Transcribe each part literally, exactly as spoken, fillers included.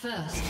First love.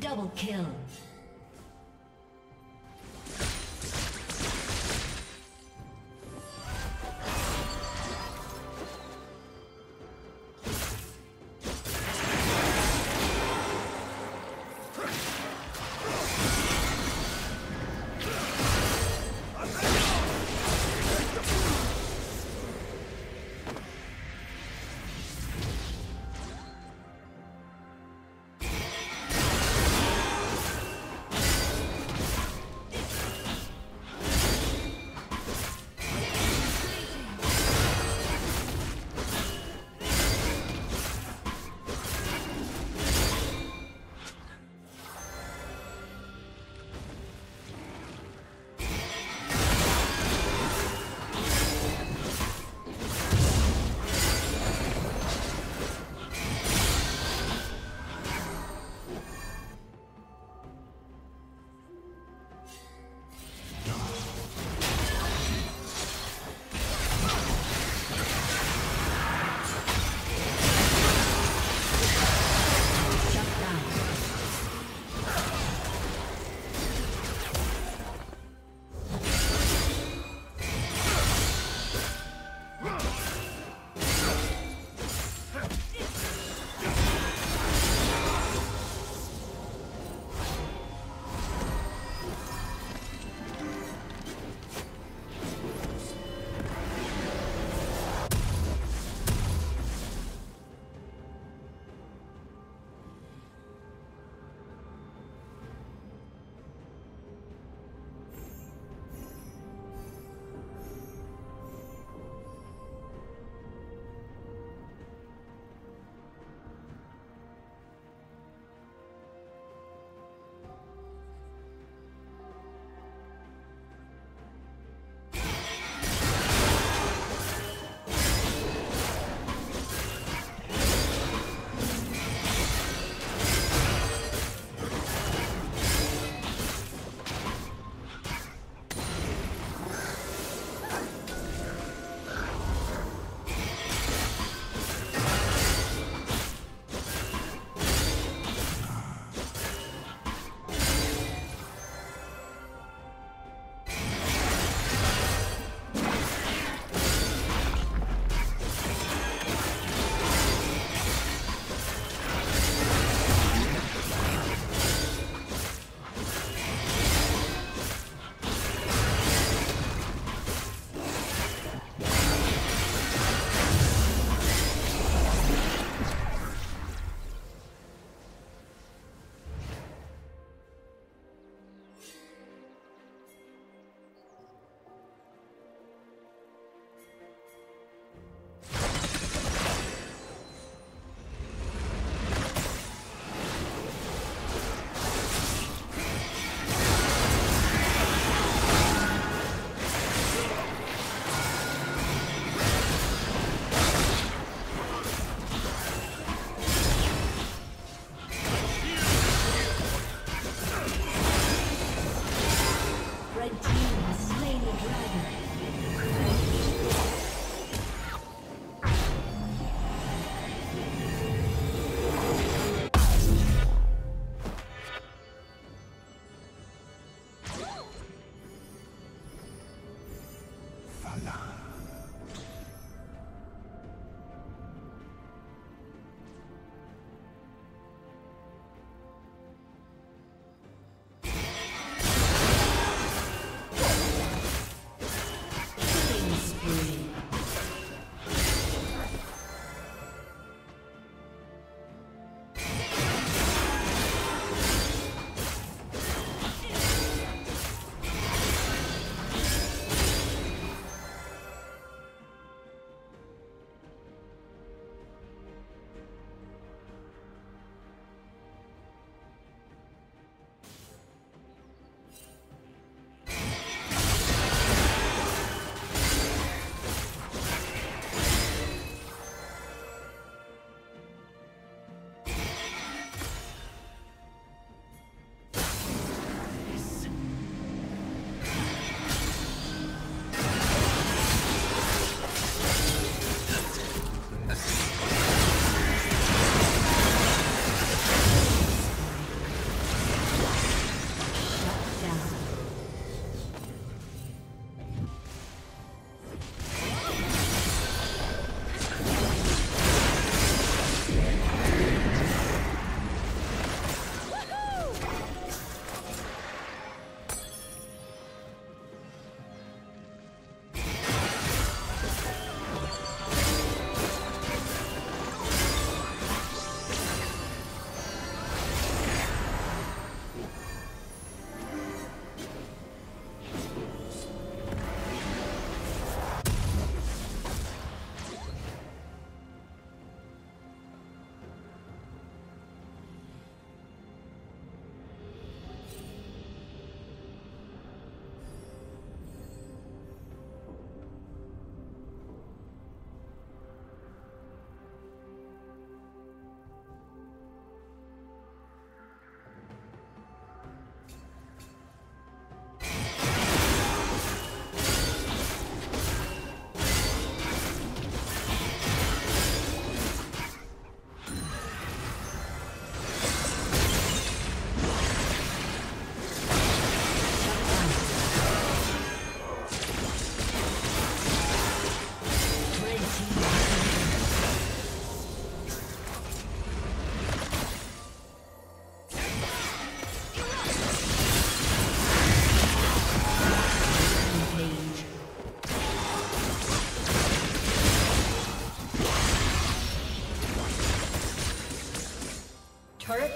Double kill.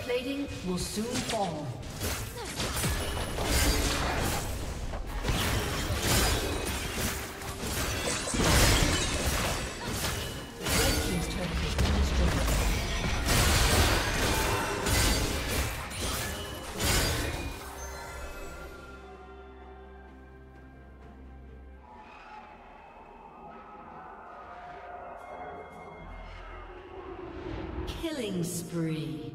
plating will soon fall. Killing spree.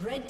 Red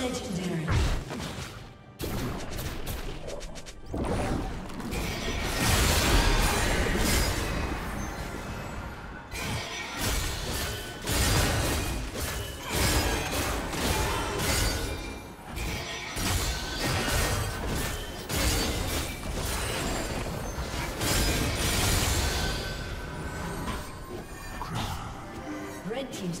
Legendary. team's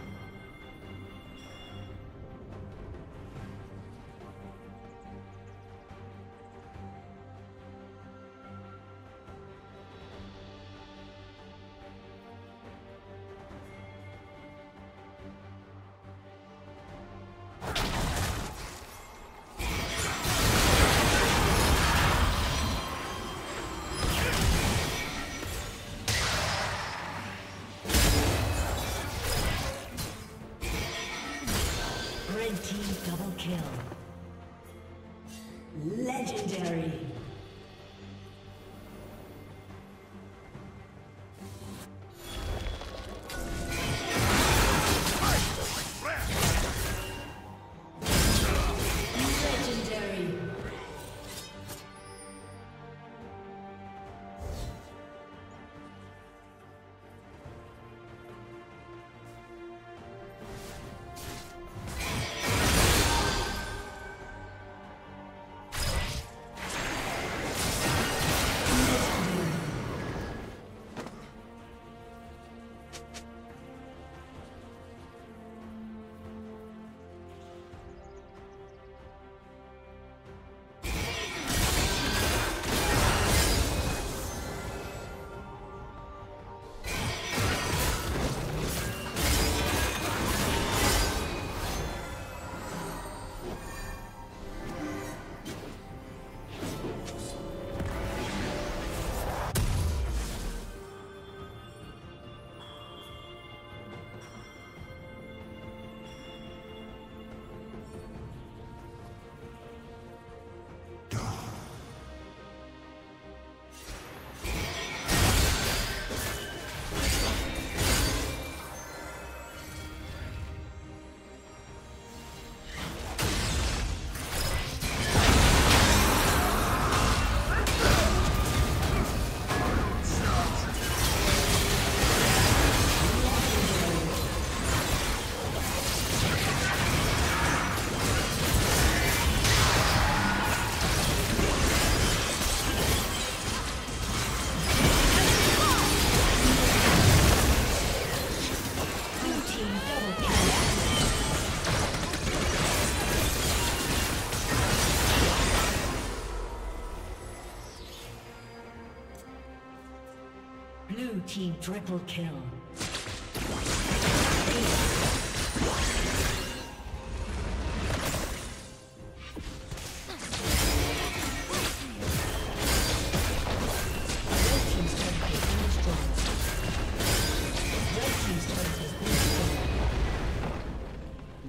Team triple kill.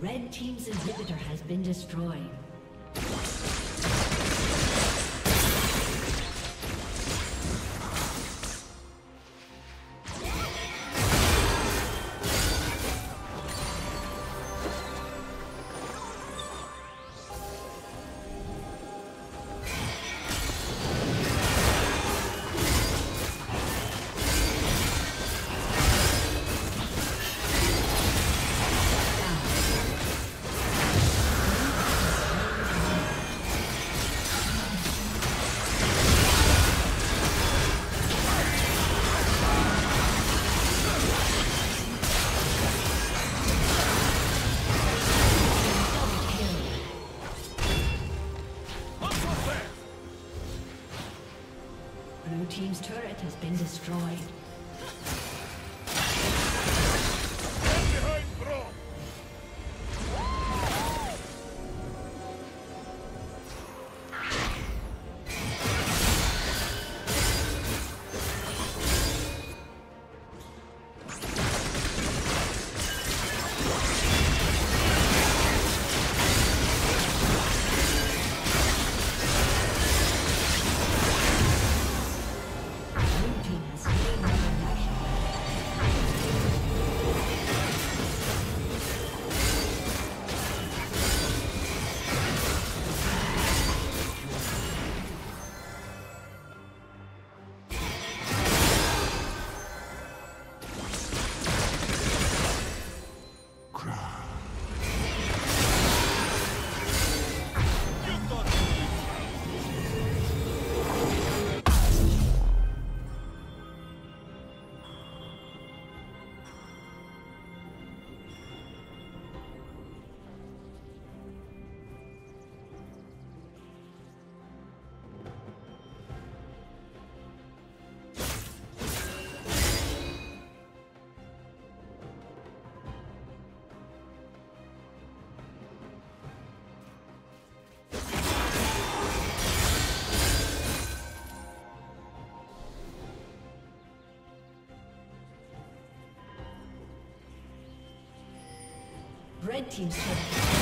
Red team's inhibitor has been destroyed. Destroyed. Team has been Red team's turret.